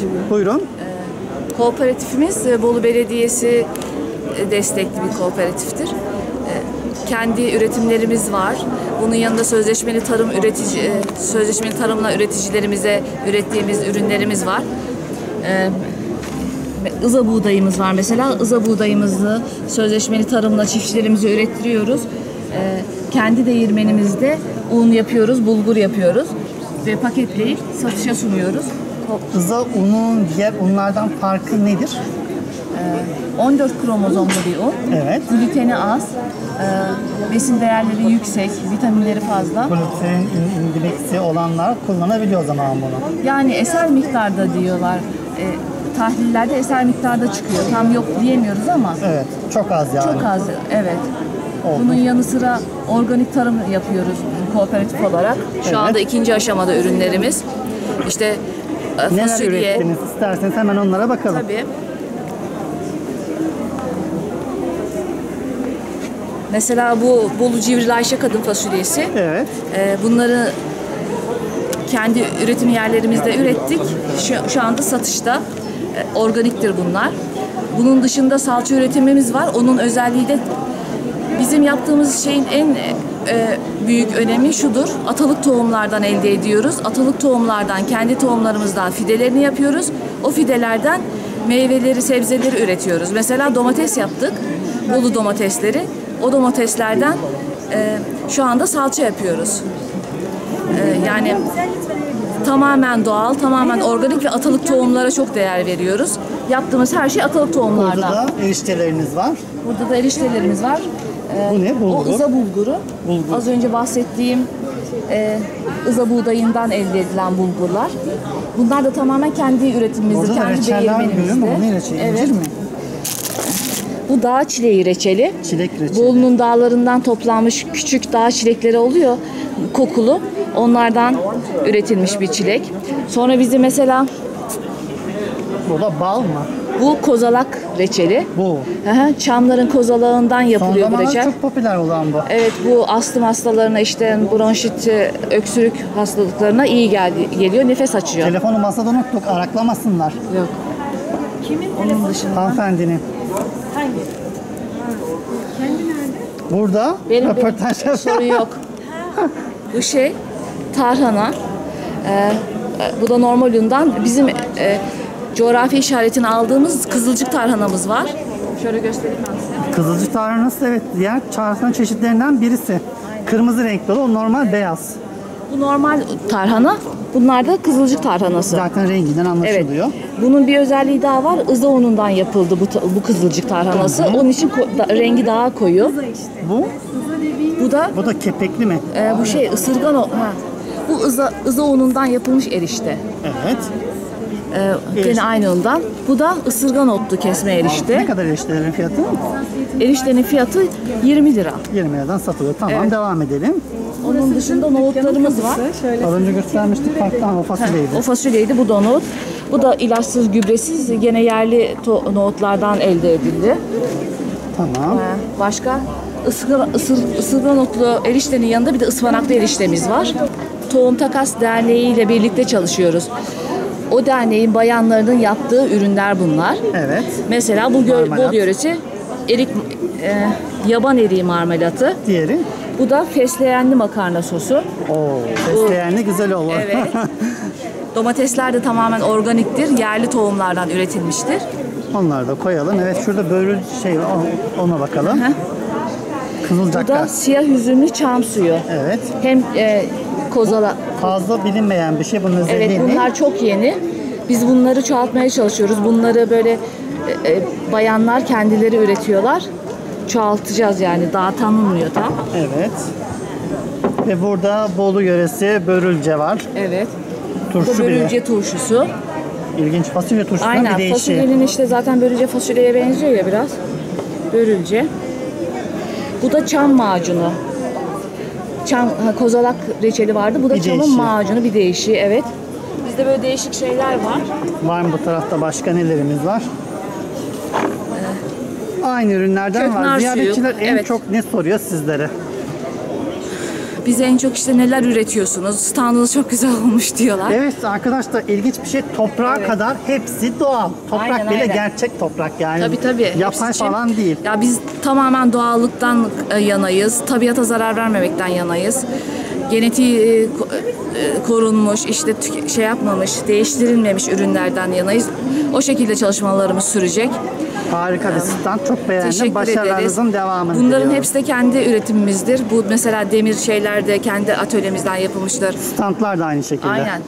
şimdi. Buyurun. Kooperatifimiz Bolu Belediyesi destekli bir kooperatiftir. Kendi üretimlerimiz var. Bunun yanında sözleşmeli tarımla üreticilerimize ürettiğimiz ürünlerimiz var. İza buğdayımız var mesela. İza buğdayımızı sözleşmeli tarımla çiftçilerimize ürettiriyoruz. Kendi değirmenimizde un yapıyoruz, bulgur yapıyoruz ve paketleyip satışa sunuyoruz. İza unun diğer unlardan farkı nedir? 14 kromozomlu bir un. Evet. Gluteni az, besin değerleri yüksek, vitaminleri fazla. Glutenin indeksi olanlar kullanabiliyor o zaman bunu. Yani eser miktarda diyorlar. Tahlillerde eser miktarda çıkıyor. Tam yok diyemiyoruz ama. Evet. Çok az yani. Çok az. Evet. Oldu. Bunun yanı sıra organik tarım yapıyoruz kooperatif olarak. Şu anda ikinci aşamada ürünlerimiz. İşte neler fasulye. Neler ürettiniz? İsterseniz hemen onlara bakalım. Tabii. Mesela bu Bolu Civril Ayşe Kadın fasulyesi. Evet. Bunları kendi üretim yerlerimizde ürettik. Şu anda satışta. Organiktir bunlar. Bunun dışında salça üretimimiz var. Onun özelliği de bizim yaptığımız şeyin en büyük önemi şudur. Atalık tohumlardan elde ediyoruz. Atalık tohumlardan, kendi tohumlarımızdan fidelerini yapıyoruz. O fidelerden meyveleri, sebzeleri üretiyoruz. Mesela domates yaptık. Bolu domatesleri. O domateslerden şu anda salça yapıyoruz. Yani tamamen doğal, tamamen organik ve atalık tohumlara çok değer veriyoruz. Yaptığımız her şey atalık tohumlardan. Burada da erişteleriniz var. Burada da eriştelerimiz var. Bu ne? Bulgur. O İza bulguru. Bulgur. Az önce bahsettiğim İza buğdayından elde edilen bulgurlar. Bunlar da tamamen kendi üretimimizde, kendi değirmenimizde. Evet. Mi? Bu dağ çileği reçeli. Çilek reçeli. Bolu'nun dağlarından toplanmış küçük dağ çilekleri oluyor, kokulu. Onlardan üretilmiş bir çilek. Sonra bizi mesela... Bu da bal mı? Bu kozalak reçeli. Bu. Çamların kozalağından yapılıyor bu reçel. Çok popüler olan bu. Evet, bu astım hastalarına, işte bronşit, öksürük hastalıklarına iyi geliyor. Nefes açıyor. Telefonu masada unuttuk. Araklamasınlar. Yok. Kimin onun dışında? Hanımefendinin. Hangi? Kendi nerede? Burada. Benim sorun yok. Bu şey... Tarhana, bu da normal undan. Bizim coğrafi işaretini aldığımız kızılcık tarhanamız var. Şöyle göstereyim ben size. Kızılcık tarhanası, evet, diğer tarhana çeşitlerinden birisi. Aynen. Kırmızı renkli olan, normal beyaz. Bu normal tarhana, bunlar da kızılcık tarhanası. Zaten renginden anlaşılıyor. Evet. Bunun bir özelliği daha var, İza unundan yapıldı bu kızılcık tarhanası. Hı-hı. Onun için rengi daha koyu. Bu? Bu da kepekli mi? Bu şey ısırgan o. Bu İza unundan yapılmış erişte. Evet. Gene aynı undan. Bu da ısırgan otlu kesme erişte. Ne kadar eriştelerin fiyatı? Eriştenin fiyatı 20 lira. 20 liradan satılıyor. Tamam, evet. Devam edelim. Onun dışında nohutlarımız var. Az önce göstermiştik parktan, o fasulyeydi. O fasulyeydi, bu da nohut. Bu da ilaçsız, gübresiz, gene yerli nohutlardan elde edildi. Tamam. Başka? Isırgan otlu eriştenin yanında bir de ıspanaklı eriştemiz var. Tohum Takas Derneği ile birlikte çalışıyoruz. O derneğin bayanlarının yaptığı ürünler bunlar. Evet. Mesela bu Bolu yöresi yaban eriği marmelatı. Diğeri? Bu da fesleğenli makarna sosu. Oo, fesleğenli güzel olur. Evet. Domatesler de tamamen organiktir. Yerli tohumlardan üretilmiştir. Onları da koyalım. Evet, şurada böyle şey var. Ona bakalım. Hı-hı. Bu da siyah hüzünlü çam suyu. Evet. Hem kozala. Fazla bilinmeyen bir şey, bunun özelliği. Evet, bunlar çok yeni. Biz bunları çoğaltmaya çalışıyoruz. Bunları böyle bayanlar kendileri üretiyorlar. Çoğaltacağız yani, daha tanınmıyor tam. Evet. Ve burada Bolu yöresi börülce var. Evet. Turşu bile. Börülce turşusu. İlginç, fasulye turşusu. Aynen, bir fasulyenin işte zaten börülce fasulyeye benziyor ya biraz. Börülce. Bu da çam macunu. Kozalak reçeli vardı. Bu da çamın macunu, bir değişiği. Evet. Bizde böyle değişik şeyler var. Var mı bu tarafta başka nelerimiz var? Aynı ürünlerden var. Ziyaretçiler en çok ne soruyor sizlere? bize en çok işte neler üretiyorsunuz, standınız çok güzel olmuş diyorlar. Evet arkadaşlar, ilginç bir şey, toprağa kadar hepsi doğal. Toprak bile gerçek toprak yani. Tabii. Yapay falan değil. Ya biz tamamen doğallıktan yanayız, tabiata zarar vermemekten yanayız. Genetiği korunmuş, işte şey yapmamış, değiştirilmemiş ürünlerden yanayız. O şekilde çalışmalarımız sürecek. Harika bir stand. Çok beğendim. Başarılarınızın devamını diliyorum. Bunların hepsi de kendi üretimimizdir. Bu mesela demir şeyler de kendi atölyemizden yapılmıştır. Standlar da aynı şekilde. Aynen.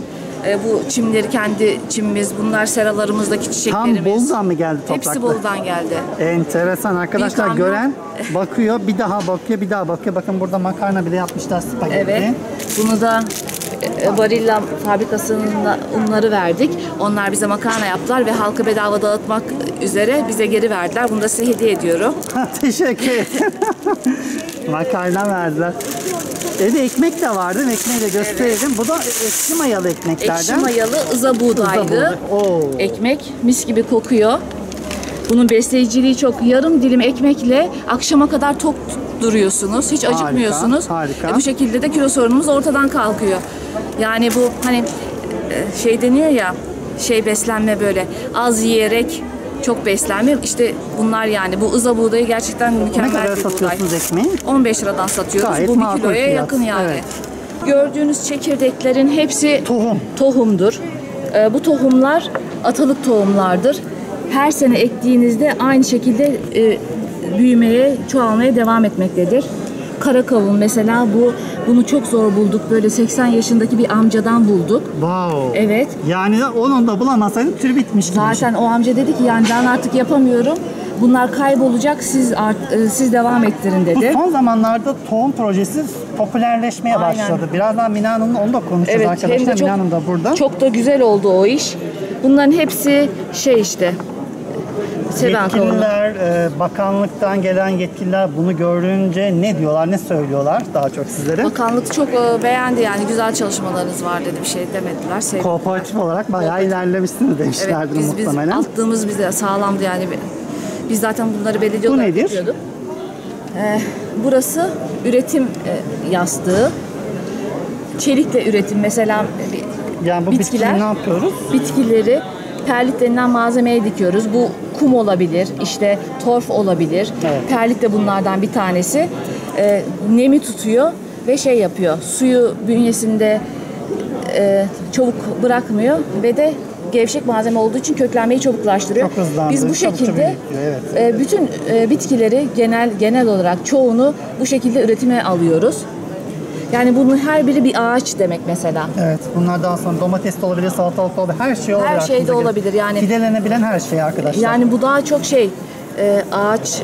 Bu çimleri kendi çimimiz, bunlar seralarımızdaki çiçeklerimiz. Tam Bolu'dan mı geldi toprakta? Hepsi Bolu'dan geldi. Enteresan arkadaşlar, gören bakıyor, bir daha bakıyor, bir daha bakıyor. Bakın burada makarna bile yapmışlar, spagetti. Evet, bunu da Barilla fabrikasının unları verdik. Onlar bize makarna yaptılar ve halka bedava dağıtmak üzere bize geri verdiler. Bunu da size hediye ediyorum. Teşekkür ederim. Makarna verdiler. Evde ekmek de vardı. Ekmeği de gösterelim. Evet. Bu da ekşi mayalı ekmeklerden. Ekşi mayalı ıza buğdaylı ekmek. Mis gibi kokuyor. Bunun besleyiciliği çok. Yarım dilim ekmekle akşama kadar tok duruyorsunuz. Hiç acıkmıyorsunuz. Harika. Bu şekilde de kilo sorunumuz ortadan kalkıyor. Yani bu hani şey deniyor ya, şey beslenme böyle az yiyerek çok beslenme. İşte bunlar yani. Bu ıza buğdayı gerçekten mükemmel bir buğday. Ne kadar satıyorsunuz ekmeği? 15 liradan satıyoruz. Gayet bu 1 kiloya yakın yani. Evet. Gördüğünüz çekirdeklerin hepsi tohumdur. Bu tohumlar atalık tohumlardır. Her sene ektiğinizde aynı şekilde büyümeye, çoğalmaya devam etmektedir. Kara kavun mesela, bunu çok zor bulduk. Böyle 80 yaşındaki bir amcadan bulduk. Wow. Evet. Yani onu da bulamasaydım tür bitmişti. Zaten o amca dedi ki yani ben artık yapamıyorum. Bunlar kaybolacak. Siz devam ettirin dedi. Bu son zamanlarda tohum projesi popülerleşmeye başladı. Birazdan Mine Hanım'la onu da konuşacağız arkadaşlar. Mine Hanım da burada. Çok da güzel oldu o iş. Bunların hepsi şey işte. Yetkililer, bakanlıktan gelen yetkililer bunu görünce ne diyorlar, ne söylüyorlar daha çok sizlere? Bakanlık çok beğendi yani, güzel çalışmalarınız var dedi, bir şey demediler. Sevdiler. Kooperatif olarak bayağı ilerlemişsiniz demişlerdi muhtemelen. Evet, attığımız bize sağlamdı yani. Biz zaten bunları belediye olarak yapıyorduk. Burası üretim yastığı. Çelikle üretim mesela yani bu bitkileri ne yapıyoruz? Bitkileri perlit denilen malzemeye dikiyoruz. Bu kum olabilir, işte torf olabilir. Evet. Perlit de bunlardan bir tanesi. Nemi tutuyor ve şey yapıyor. Suyu bünyesinde çabuk bırakmıyor ve de gevşek malzeme olduğu için köklenmeyi çabuklaştırıyor. Biz bu şekilde bütün bitkileri genel olarak çoğunu bu şekilde üretime alıyoruz. Yani bunun her biri bir ağaç demek mesela. Evet. Bunlardan sonra domates de olabilir, salatalık da olabilir. Her şey olabilir. Her şey de olabilir. Yani fidelenebilen her şey arkadaşlar. Yani bu daha çok şey ağaç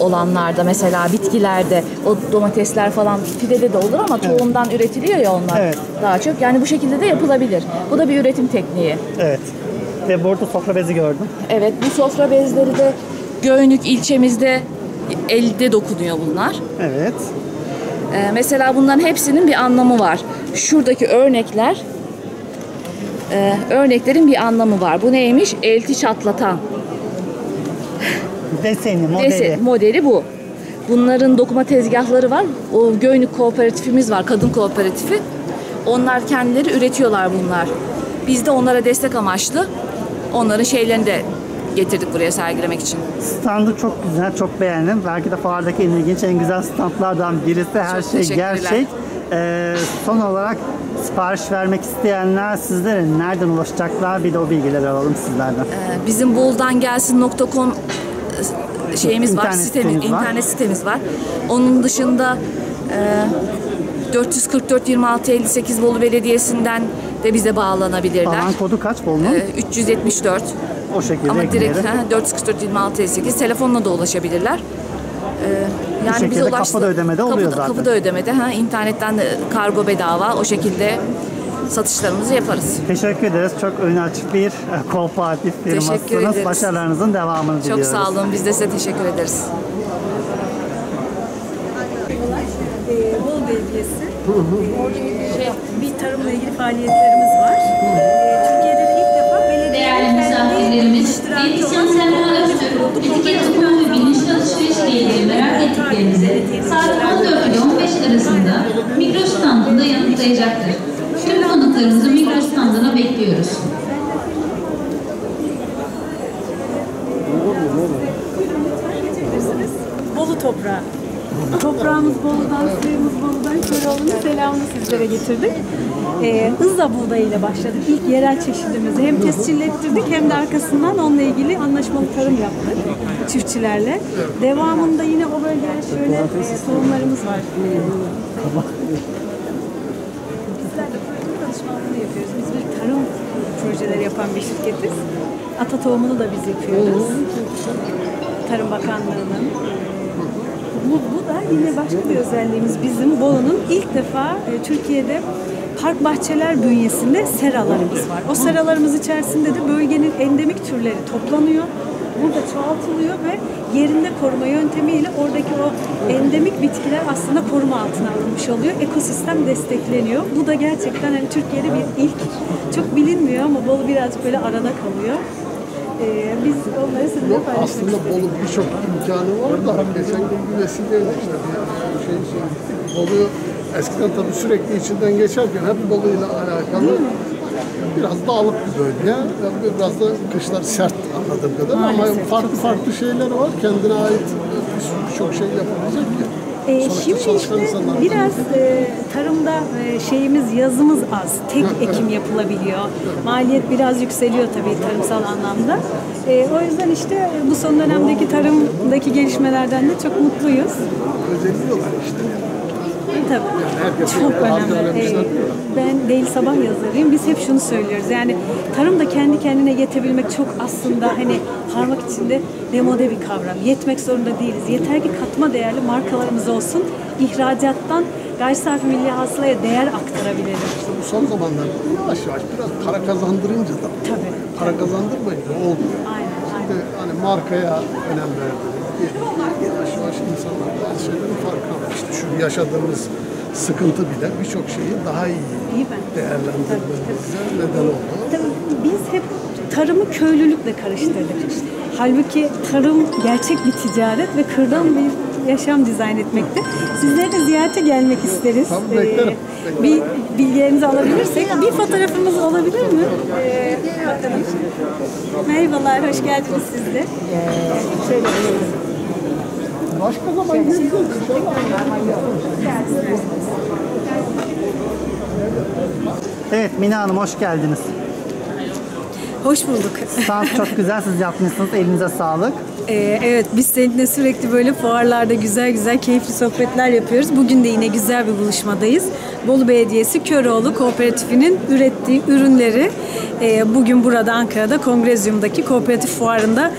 olanlarda mesela bitkilerde o domatesler falan fidede de olur ama tohumdan üretiliyor ya onlar. Evet. Daha çok. Yani bu şekilde de yapılabilir. Bu da bir üretim tekniği. Evet. Ve burada sofra bezi gördüm. Evet. Bu sofra bezleri de Göynük ilçemizde elde dokunuyor bunlar. Evet. Mesela bunların hepsinin bir anlamı var. Şuradaki örneklerin bir anlamı var. Bu neymiş? Elti çatlatan. Modeli bu. Bunların dokuma tezgahları var. O Göynük kooperatifimiz var, kadın kooperatifi. Onlar kendileri üretiyorlar bunlar. Biz de onlara destek amaçlı onların şeylerini de getirdik buraya sergilemek için. Standı çok güzel, çok beğendim. Belki de fuardaki en ilginç, en güzel standlardan birisi. Her çok şey gerçek. Son olarak sipariş vermek isteyenler sizlere nereden ulaşacaklar? Bir de o bilgileri alalım sizlerden. Bizim buldangelsin.com şeyimiz var, internet sitemiz var. Onun dışında 444 26 58 Bolu Belediyesi'nden de bize bağlanabilirler. Alan kodu kaç Bolu'nun? 374. O şekilde ama direkt 444-26-58 telefonla da ulaşabilirler. Yani bize ulaştı. Kapıda ödemede oluyor zaten. Kapıda ödemede. İnternetten de kargo bedava. O şekilde satışlarımızı yaparız. Teşekkür ederiz. Çok öne açık bir kooperatif firmasınız. Başarılarınızın devamını diliyoruz. Çok sağ olun. Biz de size teşekkür ederiz. Bolu Belediyesi. Bir tarımla ilgili faaliyetlerimiz var. Türkiye'de Elisyon Selma Öztürk, etiket okuma ve bilinçli alışverişle ilgili merak ettiklerinize saat 14 ile 15 arasında mikro başlayacaktır. Tüm konuklarınızı Migros standına bekliyoruz. Bolu toprağı. Toprağımız Bolu'dan, suyumuz Bolu'dan, Köroğlu'nun selamını sizlere getirdik. İza buğdayıyla başladık. İlk yerel çeşidimizi hem tescillettirdik hem de arkasından onunla ilgili anlaşmalı tarım yaptık çiftçilerle. Devamında yine o bölgeye şöyle tohumlarımız var. Bizler de proje danışmanlığını yapıyoruz. Biz bir tarım projeleri yapan bir şirketiz. Ata tohumunu da biz yapıyoruz. Tarım Bakanlığı'nın. Bu da yine başka bir özelliğimiz, bizim Bolu'nun ilk defa Türkiye'de park bahçeler bünyesinde seralarımız var. O seralarımız içerisinde de bölgenin endemik türleri toplanıyor, burada çoğaltılıyor ve yerinde koruma yöntemiyle oradaki o endemik bitkiler aslında koruma altına alınmış oluyor. Ekosistem destekleniyor. Bu da gerçekten hani Türkiye'de bir ilk, çok bilinmiyor ama Bolu birazcık böyle arada kalıyor. Biz onları sizinle paylaşmak istedik. Aslında Bolu birçok imkanı var da geçen gün vesileyle işte bir şey söyledik. Bolu eskiden tabii sürekli içinden geçerken hep Bolu ile alakalı biraz dağlık bir bölge. Biraz da kışlar sert anladığım kadar. Maalesef, ama farklı şeyler var. Kendine ait birçok şey yapabilecek ki. Şimdi işte biraz tarımda yazımız az, tek ekim yapılabiliyor. Maliyet biraz yükseliyor tabii tarımsal anlamda. O yüzden işte bu son dönemdeki tarımdaki gelişmelerden de çok mutluyuz. Özeniyorlar işte. Tabii. Çok önemli. Ben Değil Sabah yazarıyım. Biz hep şunu söylüyoruz. Yani tarım da kendi kendine yetebilmek çok aslında hani parmak içinde demode bir kavram. Yetmek zorunda değiliz. Yeter ki katma değerli markalarımız olsun. İhracattan gayri safi milli hasılaya değer aktarabilelim. İşte bu son zamanlarda yavaş biraz para kazandırınca da. Tabii. Para kazandırmayınca olmuyor. Aynen. Şimdi hani markaya önem verdi. Yavaş insanlar bazı şeylerin farkında. İşte şu yaşadığımız sıkıntı bile birçok şeyi daha iyi değerlendirmemize neden oldu. Tabii biz hep tarımı köylülükle karıştırdık. Halbuki tarım gerçek bir ticaret ve kırdan bir yaşam dizayn etmekte. Sizlere de ziyarete gelmek isteriz. Tabii, beklerim. Bir bilgilerinizi alabilirsek. Bir fotoğrafımız olabilir mi? Bakalım. Merhabalar, hoş geldiniz siz de. Şöyle bir başka zaman yüzünüz. Evet, Mine Hanım hoş geldiniz. Hoş bulduk. Stand çok güzel, siz yapmışsınız. Elinize sağlık. Evet, biz seninle sürekli böyle fuarlarda güzel keyifli sohbetler yapıyoruz. Bugün de yine güzel bir buluşmadayız. Bolu Belediyesi Köroğlu Kooperatifi'nin ürettiği ürünleri bugün burada Ankara'da Kongresium'daki kooperatif fuarında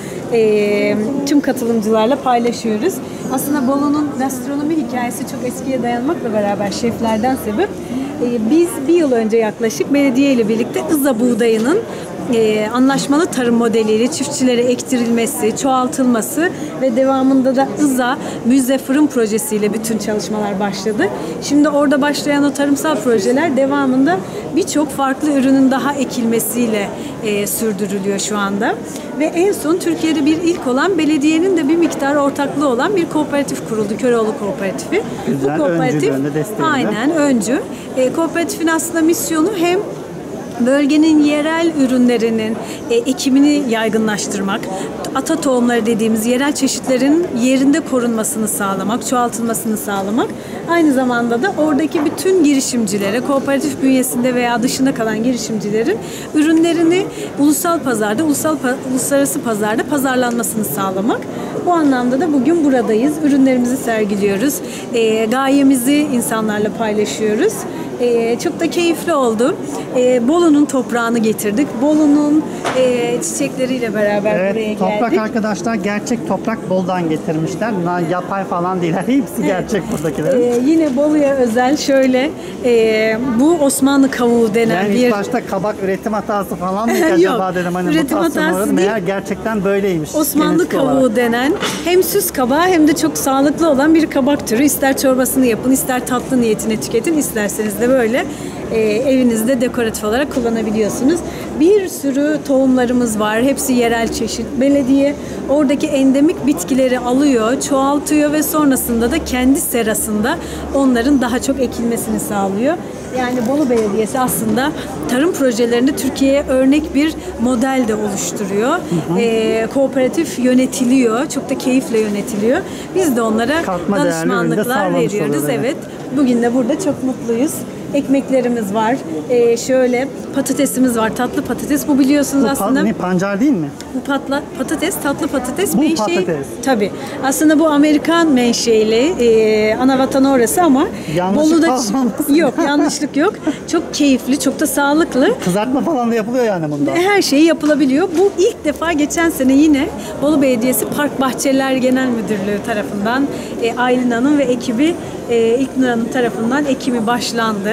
tüm katılımcılarla paylaşıyoruz. Aslında Bolu'nun gastronomi hikayesi çok eskiye dayanmakla beraber şeflerden sebep. Biz bir yıl önce yaklaşık belediye ile birlikte İza buğdayının anlaşmalı tarım modeliyle çiftçilere ektirilmesi, çoğaltılması ve devamında da İza müze fırın projesiyle bütün çalışmalar başladı. Şimdi orada başlayan o tarımsal projeler devamında birçok farklı ürünün daha ekilmesiyle sürdürülüyor şu anda. Ve en son Türkiye'de bir ilk olan belediyenin de bir miktar ortaklığı olan bir kooperatif kuruldu. Köroğlu Kooperatifi. Güzel, bu kooperatif öncü. Kooperatifin aslında misyonu hem bölgenin yerel ürünlerinin ekimini yaygınlaştırmak, ata tohumları dediğimiz yerel çeşitlerin yerinde korunmasını sağlamak, çoğaltılmasını sağlamak. Aynı zamanda da oradaki bütün girişimcilere, kooperatif bünyesinde veya dışında kalan girişimcilerin ürünlerini ulusal pazarda, uluslararası pazarda pazarlanmasını sağlamak. Bu anlamda da bugün buradayız. Ürünlerimizi sergiliyoruz. Gayemizi insanlarla paylaşıyoruz. Çok da keyifli oldu. Bolu'nun toprağını getirdik. Bolu'nun çiçekleriyle beraber buraya geldik. Toprak arkadaşlar gerçek toprak Bolu'dan getirmişler. Bunlar yapay falan değil. Hepsi gerçek buradakilerin. Yine Bolu'ya özel şöyle bu Osmanlı kavuğu denen bir... İlk başta kabak üretim hatası falan mı acaba dedim. Hani üretim hatası değil. Meğer gerçekten böyleymiş. Osmanlı kavuğu denen hem süs kabağı hem de çok sağlıklı olan bir kabak türü. İster çorbasını yapın, ister tatlı niyetine tüketin, isterseniz de böyle evinizde dekoratif olarak kullanabiliyorsunuz. Bir sürü tohumlarımız var. Hepsi yerel çeşit. Belediye oradaki endemik bitkileri alıyor, çoğaltıyor ve sonrasında da kendi serasında onların daha çok ekilmesini sağlıyor. Yani Bolu Belediyesi aslında tarım projelerini Türkiye'ye örnek bir model de oluşturuyor. Hı hı. Kooperatif yönetiliyor. Çok da keyifle yönetiliyor. Biz de onlara danışmanlıklar veriyoruz. Evet. Bugün de burada çok mutluyuz. Ekmeklerimiz var. Şöyle patatesimiz var. Tatlı patates. Bu biliyorsunuz aslında. Bu pancar değil mi? Bu patates. Tatlı patates. Bu menşei, patates. Tabii. Aslında bu Amerikan menşeili. Ana vatanı orası ama. Yanlışlık falan. Yok. Yanlışlık yok. Çok keyifli. Çok da sağlıklı. Kızartma falan da yapılıyor yani bunda. Her şeyi yapılabiliyor. Bu ilk defa geçen sene yine Bolu Belediyesi Park Bahçeler Genel Müdürlüğü tarafından Aylin Hanım ve ekibi İlknur Hanım tarafından ekimi başlandı.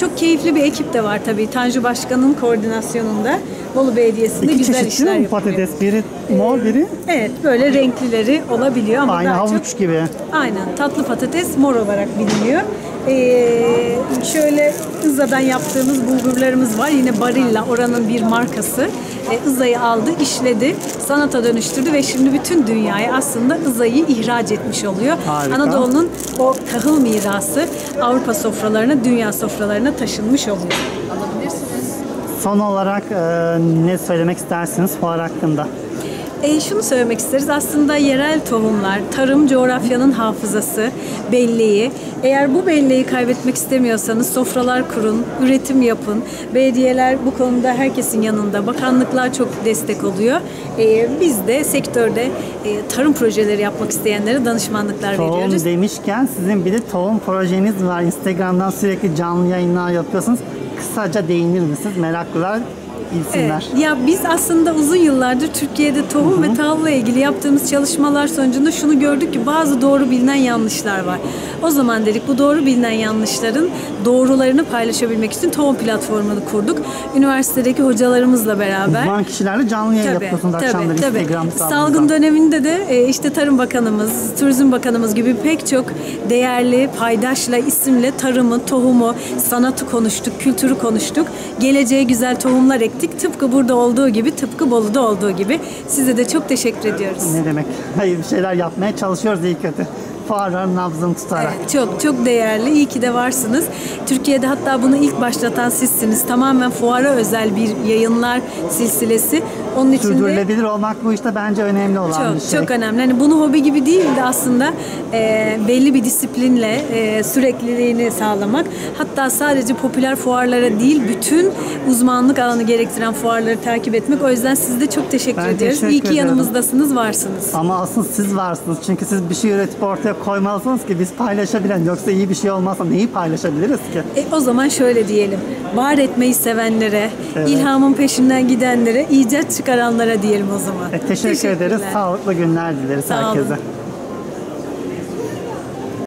Çok keyifli bir ekip de var tabii. Tanju Başkan'ın koordinasyonunda Bolu Belediyesi'nde güzel işler yapılıyor. Patates, biri mor, biri? Evet, böyle renklileri olabiliyor. Ama aynı havuç çok, gibi. Aynen, tatlı patates mor olarak biliniyor. Şöyle İza'dan yaptığımız bulgurlarımız var. Yine Barilla, oranın bir markası. İza'yı aldı, işledi, sanata dönüştürdü ve şimdi bütün dünyaya aslında İza'yı ihraç etmiş oluyor. Harika. Anadolu'nun o tahıl mirası Avrupa sofralarına, dünya sofralarına taşınmış oluyor. Alabilirsiniz. Son olarak ne söylemek istersiniz fuar hakkında? Şunu söylemek isteriz, aslında yerel tohumlar, tarım coğrafyanın hafızası, belleği. Eğer bu belleği kaybetmek istemiyorsanız sofralar kurun, üretim yapın. Belediyeler bu konuda herkesin yanında, bakanlıklar çok destek oluyor. Biz de sektörde tarım projeleri yapmak isteyenlere danışmanlıklar veriyoruz. Tohum demişken sizin bir de tohum projeniz var. Instagram'dan sürekli canlı yayınlar yapıyorsunuz. Kısaca değinir misiniz? Meraklılar. Evet. Ya biz aslında uzun yıllardır Türkiye'de tohum ve tahılla ilgili yaptığımız çalışmalar sonucunda şunu gördük ki bazı doğru bilinen yanlışlar var. O zaman dedik bu doğru bilinen yanlışların doğrularını paylaşabilmek için Tohum Platformu'nu kurduk. Üniversitedeki hocalarımızla beraber. Uzman kişilerle canlı yayın yapıyorsunuz akşamları Instagram'da. Salgın döneminde de işte Tarım Bakanımız, Turizm Bakanımız gibi pek çok değerli paydaşla, isimle tarımı, tohumu, sanatı konuştuk, kültürü konuştuk. Geleceğe güzel tohumlar ekledik. Tıpkı burada olduğu gibi, tıpkı Bolu'da olduğu gibi. Size de çok teşekkür ediyoruz. Ne demek? Hayır, bir şeyler yapmaya çalışıyoruz iyi kötü. Fuarların nabzını tutarak. Evet, çok çok değerli. İyi ki de varsınız. Türkiye'de hatta bunu ilk başlatan sizsiniz. Tamamen fuara özel bir yayınlar silsilesi. Onun için sürdürülebilir olmak bu işte bence önemli olan çok, bir şey. Çok önemli. Hani bunu hobi gibi değil de aslında belli bir disiplinle sürekliliğini sağlamak. Hatta sadece popüler fuarlara değil, bütün uzmanlık alanı gerektiren fuarları takip etmek. O yüzden size de çok teşekkür ediyoruz. İyi ki yanımızdasınız, varsınız. Ama aslında siz varsınız. Çünkü siz bir şey üretip ortaya koymalısınız ki biz paylaşabilen. Yoksa iyi bir şey olmazsa neyi paylaşabiliriz ki? O zaman şöyle diyelim. Var etmeyi sevenlere, evet, ilhamın peşinden gidenlere, icat çıkaranlara diyelim o zaman. Teşekkür ederiz. Sağlıklı günler dileriz herkese.